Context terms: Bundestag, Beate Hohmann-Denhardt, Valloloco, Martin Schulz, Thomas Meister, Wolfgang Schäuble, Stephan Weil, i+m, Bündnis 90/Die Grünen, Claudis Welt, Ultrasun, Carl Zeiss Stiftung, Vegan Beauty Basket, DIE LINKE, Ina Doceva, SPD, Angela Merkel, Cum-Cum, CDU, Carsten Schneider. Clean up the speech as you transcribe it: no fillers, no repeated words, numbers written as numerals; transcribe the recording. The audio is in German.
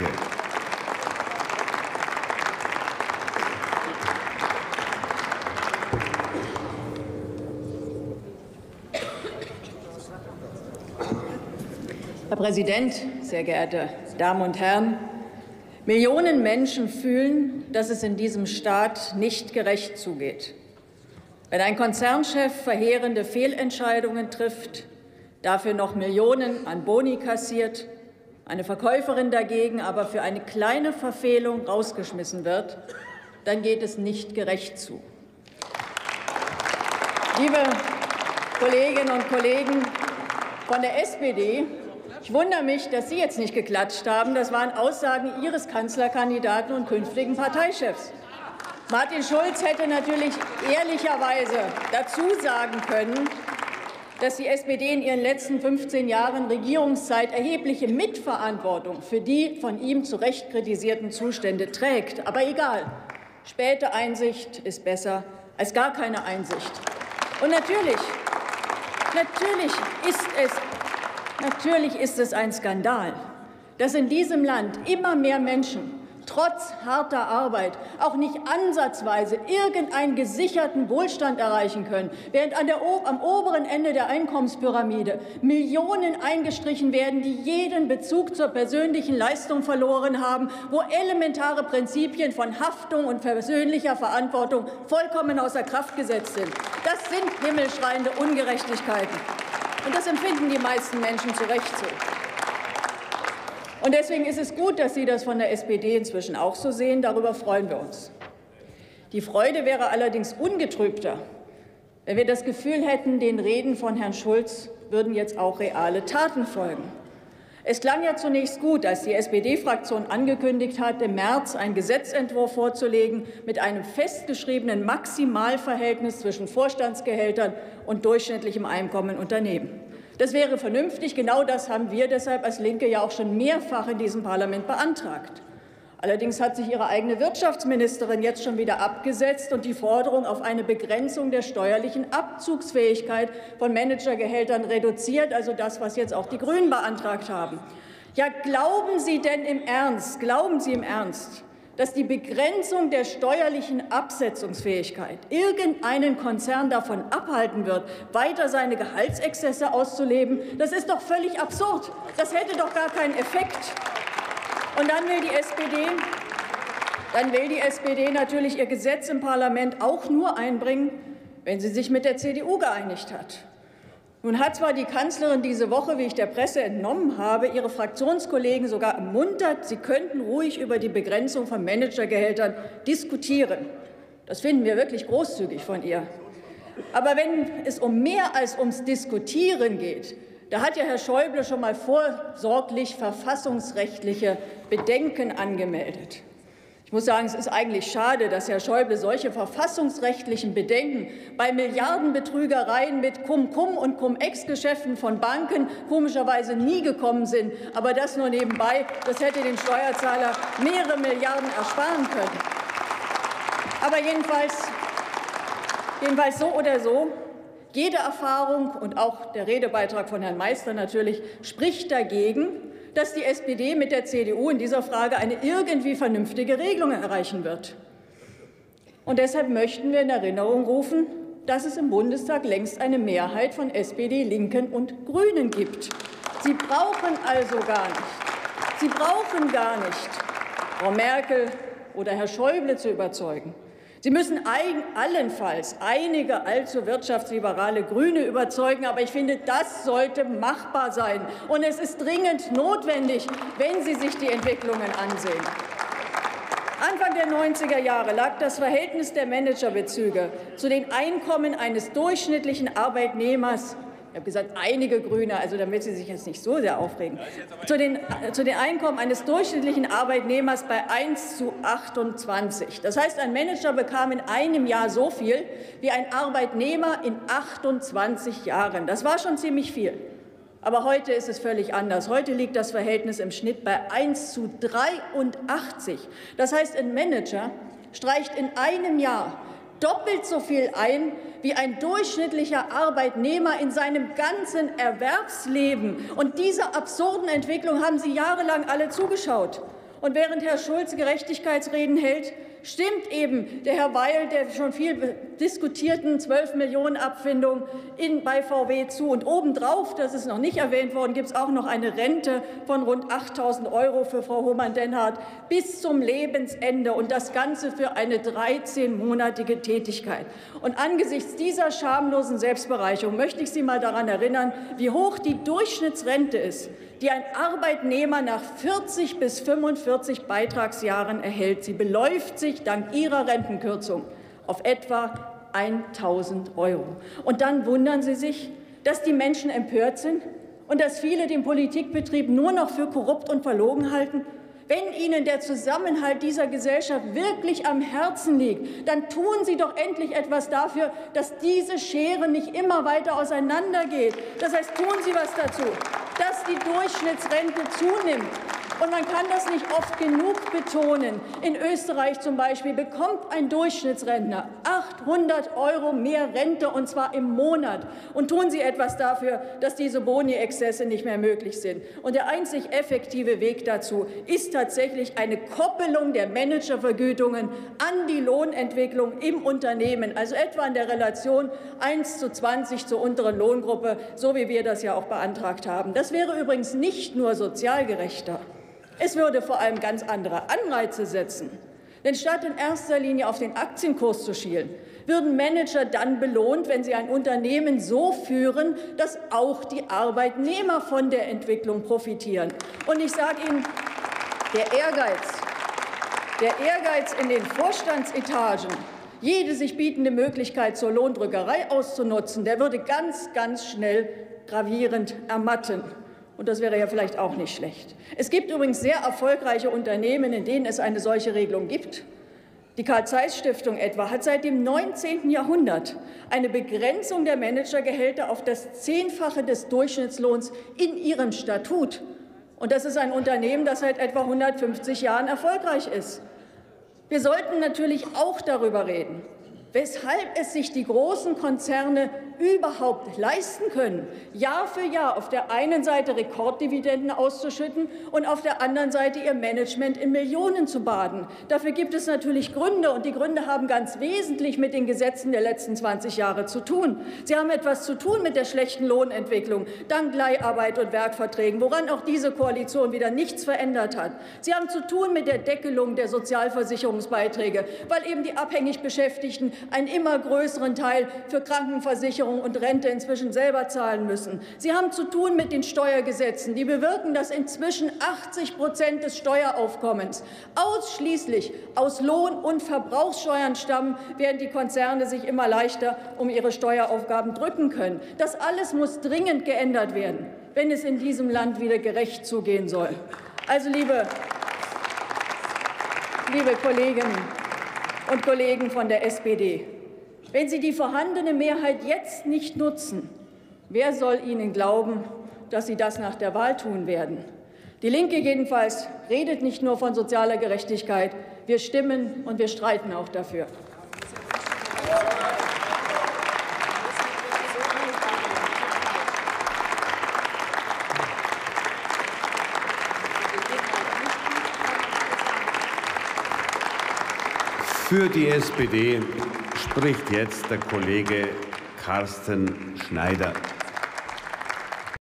Herr Präsident, sehr geehrte Damen und Herren! Millionen Menschen fühlen, dass es in diesem Staat nicht gerecht zugeht. Wenn ein Konzernchef verheerende Fehlentscheidungen trifft, dafür noch Millionen an Boni kassiert, eine Verkäuferin dagegen aber für eine kleine Verfehlung rausgeschmissen wird, dann geht es nicht gerecht zu. Liebe Kolleginnen und Kollegen von der SPD, ich wundere mich, dass Sie jetzt nicht geklatscht haben. Das waren Aussagen Ihres Kanzlerkandidaten und künftigen Parteichefs. Martin Schulz hätte natürlich ehrlicherweise dazu sagen können, dass die SPD in ihren letzten 15 Jahren Regierungszeit erhebliche Mitverantwortung für die von ihm zu Recht kritisierten Zustände trägt. Aber egal, späte Einsicht ist besser als gar keine Einsicht. Und natürlich ist es ein Skandal, dass in diesem Land immer mehr Menschen trotz harter Arbeit auch nicht ansatzweise irgendeinen gesicherten Wohlstand erreichen können, während am oberen Ende der Einkommenspyramide Millionen eingestrichen werden, die jeden Bezug zur persönlichen Leistung verloren haben, wo elementare Prinzipien von Haftung und persönlicher Verantwortung vollkommen außer Kraft gesetzt sind. Das sind himmelschreiende Ungerechtigkeiten. Und das empfinden die meisten Menschen zu Recht so. Und deswegen ist es gut, dass Sie das von der SPD inzwischen auch so sehen. Darüber freuen wir uns. Die Freude wäre allerdings ungetrübter, wenn wir das Gefühl hätten, den Reden von Herrn Schulz würden jetzt auch reale Taten folgen. Es klang ja zunächst gut, als die SPD-Fraktion angekündigt hat, im März einen Gesetzentwurf vorzulegen mit einem festgeschriebenen Maximalverhältnis zwischen Vorstandsgehältern und durchschnittlichem Einkommen in Unternehmen. Das wäre vernünftig. Genau das haben wir deshalb als Linke ja auch schon mehrfach in diesem Parlament beantragt. Allerdings hat sich Ihre eigene Wirtschaftsministerin jetzt schon wieder abgesetzt und die Forderung auf eine Begrenzung der steuerlichen Abzugsfähigkeit von Managergehältern reduziert, also das, was jetzt auch die Grünen beantragt haben. Ja, glauben Sie im Ernst, dass die Begrenzung der steuerlichen Absetzungsfähigkeit irgendeinen Konzern davon abhalten wird, weiter seine Gehaltsexzesse auszuleben? Das ist doch völlig absurd. Das hätte doch gar keinen Effekt. Und dann will die SPD natürlich ihr Gesetz im Parlament auch nur einbringen, wenn sie sich mit der CDU geeinigt hat. Nun hat zwar die Kanzlerin diese Woche, wie ich der Presse entnommen habe, ihre Fraktionskollegen sogar ermuntert, sie könnten ruhig über die Begrenzung von Managergehältern diskutieren. Das finden wir wirklich großzügig von ihr. Aber wenn es um mehr als ums Diskutieren geht, da hat ja Herr Schäuble schon mal vorsorglich verfassungsrechtliche Bedenken angemeldet. Ich muss sagen, es ist eigentlich schade, dass Herr Schäuble solche verfassungsrechtlichen Bedenken bei Milliardenbetrügereien mit Cum-Cum- und Cum-Ex-Geschäften von Banken komischerweise nie gekommen sind. Aber das nur nebenbei, das hätte den Steuerzahler mehrere Milliarden ersparen können. Aber jedenfalls so oder so. Jede Erfahrung und auch der Redebeitrag von Herrn Meister natürlich spricht dagegen, dass die SPD mit der CDU in dieser Frage eine irgendwie vernünftige Regelung erreichen wird. Und deshalb möchten wir in Erinnerung rufen, dass es im Bundestag längst eine Mehrheit von SPD, Linken und Grünen gibt. Sie brauchen also gar nicht Frau Merkel oder Herr Schäuble zu überzeugen. Sie müssen allenfalls einige allzu wirtschaftsliberale Grüne überzeugen, aber ich finde, das sollte machbar sein. Und es ist dringend notwendig, wenn Sie sich die Entwicklungen ansehen. Anfang der 90er Jahre lag das Verhältnis der Managerbezüge zu den Einkommen eines durchschnittlichen Arbeitnehmers, ich habe gesagt, einige Grüne, also damit Sie sich jetzt nicht so sehr aufregen, zu den Einkommen eines durchschnittlichen Arbeitnehmers bei 1:28. Das heißt, ein Manager bekam in einem Jahr so viel wie ein Arbeitnehmer in 28 Jahren. Das war schon ziemlich viel. Aber heute ist es völlig anders. Heute liegt das Verhältnis im Schnitt bei 1:83. Das heißt, ein Manager streicht in einem Jahr doppelt so viel ein wie ein durchschnittlicher Arbeitnehmer in seinem ganzen Erwerbsleben. Und dieser absurden Entwicklung haben Sie jahrelang alle zugeschaut. Und während Herr Schulz Gerechtigkeitsreden hält, stimmt eben der Herr Weil der schon viel diskutierten 12-Millionen-Abfindung bei VW zu. Und obendrauf, das ist noch nicht erwähnt worden, gibt es auch noch eine Rente von rund 8.000 € für Frau Hohmann-Denhardt bis zum Lebensende. Und das Ganze für eine 13-monatige Tätigkeit. Und angesichts dieser schamlosen Selbstbereicherung möchte ich Sie mal daran erinnern, wie hoch die Durchschnittsrente ist, die ein Arbeitnehmer nach 40 bis 45 Beitragsjahren erhält. Sie beläuft sich dank ihrer Rentenkürzung auf etwa 1.000 €. Und dann wundern Sie sich, dass die Menschen empört sind und dass viele den Politikbetrieb nur noch für korrupt und verlogen halten. Wenn Ihnen der Zusammenhalt dieser Gesellschaft wirklich am Herzen liegt, dann tun Sie doch endlich etwas dafür, dass diese Schere nicht immer weiter auseinandergeht. Das heißt, tun Sie was dazu, dass die Durchschnittsrente zunimmt. Und man kann das nicht oft genug betonen. In Österreich zum Beispiel bekommt ein Durchschnittsrentner 800 € mehr Rente, und zwar im Monat. Und tun Sie etwas dafür, dass diese Boni-Exzesse nicht mehr möglich sind. Und der einzig effektive Weg dazu ist tatsächlich eine Koppelung der Managervergütungen an die Lohnentwicklung im Unternehmen, also etwa in der Relation 1:20 zur unteren Lohngruppe, so wie wir das ja auch beantragt haben. Das wäre übrigens nicht nur sozial gerechter. Es würde vor allem ganz andere Anreize setzen. Denn statt in erster Linie auf den Aktienkurs zu schielen, würden Manager dann belohnt, wenn sie ein Unternehmen so führen, dass auch die Arbeitnehmer von der Entwicklung profitieren. Und ich sage Ihnen, der Ehrgeiz in den Vorstandsetagen, jede sich bietende Möglichkeit zur Lohndrückerei auszunutzen, der würde ganz, ganz schnell gravierend ermatten. Und das wäre ja vielleicht auch nicht schlecht. Es gibt übrigens sehr erfolgreiche Unternehmen, in denen es eine solche Regelung gibt. Die Carl Zeiss Stiftung etwa hat seit dem 19. Jahrhundert eine Begrenzung der Managergehälter auf das 10-fache des Durchschnittslohns in ihrem Statut. Und das ist ein Unternehmen, das seit etwa 150 Jahren erfolgreich ist. Wir sollten natürlich auch darüber reden, weshalb es sich die großen Konzerne überhaupt leisten können, Jahr für Jahr auf der einen Seite Rekorddividenden auszuschütten und auf der anderen Seite ihr Management in Millionen zu baden. Dafür gibt es natürlich Gründe, und die Gründe haben ganz wesentlich mit den Gesetzen der letzten 20 Jahre zu tun. Sie haben etwas zu tun mit der schlechten Lohnentwicklung, dank Leiharbeit und Werkverträgen, woran auch diese Koalition wieder nichts verändert hat. Sie haben zu tun mit der Deckelung der Sozialversicherungsbeiträge, weil eben die abhängig Beschäftigten einen immer größeren Teil für Krankenversicherung und Rente inzwischen selber zahlen müssen. Sie haben zu tun mit den Steuergesetzen, die bewirken, dass inzwischen 80% des Steueraufkommens ausschließlich aus Lohn- und Verbrauchssteuern stammen, während die Konzerne sich immer leichter um ihre Steueraufgaben drücken können. Das alles muss dringend geändert werden, wenn es in diesem Land wieder gerecht zugehen soll. Also, liebe Kolleginnen und Kollegen von der SPD, wenn Sie die vorhandene Mehrheit jetzt nicht nutzen, wer soll Ihnen glauben, dass Sie das nach der Wahl tun werden? Die Linke jedenfalls redet nicht nur von sozialer Gerechtigkeit. Wir stimmen und wir streiten auch dafür. Für die SPD spricht jetzt der Kollege Carsten Schneider.